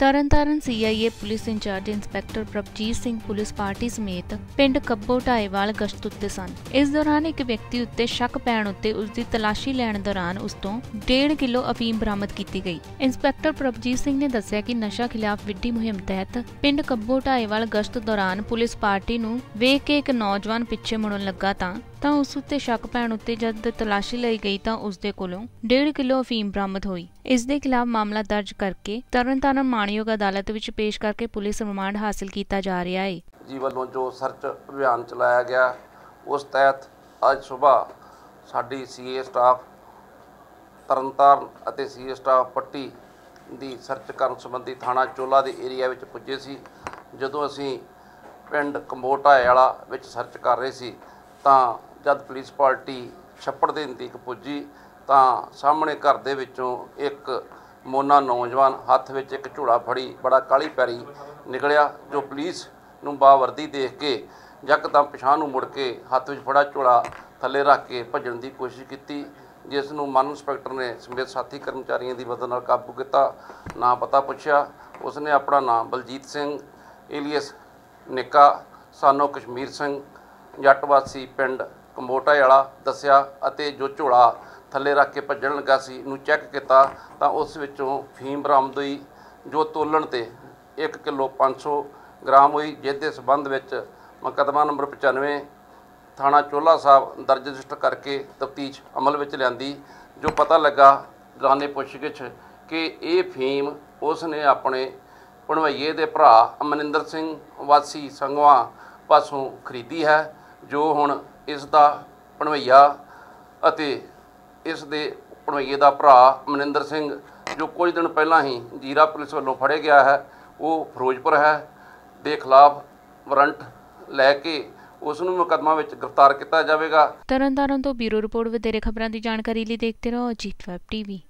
Tarn Taran CIA police incharge inspector Prabhjeet Singh police party समेत पिंड कब्बो ढाईवाल गश्त उत्ते सन। इस दौरान एक व्यक्ति उत्ते शक पैण उत्ते उसकी तलाशी लैण दौरान उस तों 1.5 किलो अफीम बरामद की गई। इंस्पैक्टर प्रभजीत सिंह ने दस्सिया कि नशा खिलाफ विड्डी मुहिम तहत पिंड कब्बो ढाईवाल गश्त दौरान पुलिस पार्टी नूं वेख के एक नौजवान पिछे मुड़न लगा तां उस उत्ते शक पैण उत्ते जद तलाशी लई गई तां उसदे कोलों 1.5 किलो अफीम बरामद हुई। इस दे खिलाफ मामला दर्ज करके तरनतारन माणयोग अदालत विच पेश करके पुलिस रिमांड हासिल किया जा रहा है। जी वालों जो सर्च अभियान चलाया गया उस तहत आज सुबह साडी CA स्टाफ तरनतारन अते CA स्टाफ पट्टी दी सर्च करन संबंधी थाणा चोला दे एरिया विच पुज्जे सी। जदों असीं पिंड कंबोटायाला विच सर्च कर रहे सी तां जद पुलिस पार्टी छप्पड़ दे नज़दीक पुजी तां सामने घर दे विच्चों एक मोना नौजवान हत्थ विच एक झोला फड़ी बड़ा काली पैरी निकलिया जो पुलिस नूं बावर्दी देख के यकदम पिछां नूं मुड़ के हत्थ विच फड़ा झोला थल्ले रख के भजन की कोशिश की, जिस नूं मन इंस्पैक्टर ने समेत साथी कर्मचारियों की मदद नाल काबू किया। ना पता पुछया उसने अपना नाम बलजीत सिंह एलियस निका सानो कश्मीर सिंह जट वासी पिंड कंबोटायाला दस्सिया अते जो झोला थले रख के भजन लगा सी नूं चैक किया तो उस विचों फीम बरामद हुई जो तोलन ते 1 किलो 500 ग्राम हुई, जिसके संबंध में मुकदमा नंबर 95 थाणा चोला साहब दर्ज रजिस्टर करके तफ्तीश अमल में लियांदी। जो पता लगा दौरान पुछगिछ कि ये फीम उसने अपने भणवैये के भरा मनिंदर सिंह वासी संघवा पासों खरीदी है, जो हुण इसका भणवैया अते इस दे भणवैये का भरा मनिंदर सिंह जो कुछ दिन पहला ही जीरा पुलिस वालों फड़े गया है वो फिरोजपुर है दे खिलाफ वारंट लैके उसनूं मुकदमा विच गिरफ्तार किया जाएगा। तरनतारन तो ब्यूरो रिपोर्ट। वधेरे खबरां की जानकारी लिए देखते रहो अजीत टीवी।